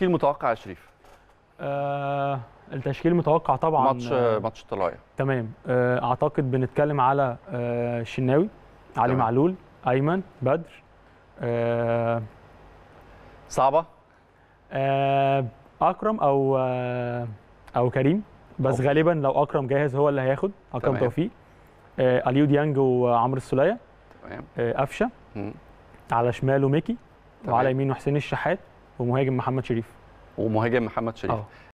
التشكيل متوقع يا شريف؟ التشكيل متوقع طبعا ماتش الطلائع. تمام. اعتقد بنتكلم على شيناوي، علي معلول، ايمن بدر. صعبه. اكرم او كريم، بس أوكي. غالبا لو اكرم جاهز هو اللي هياخد. اكرم توفيق، اليو ديانج وعمرو السوليه. تمام. قفشه على شماله ميكي، وعلى يمينه حسين الشحات، ومهاجم محمد شريف.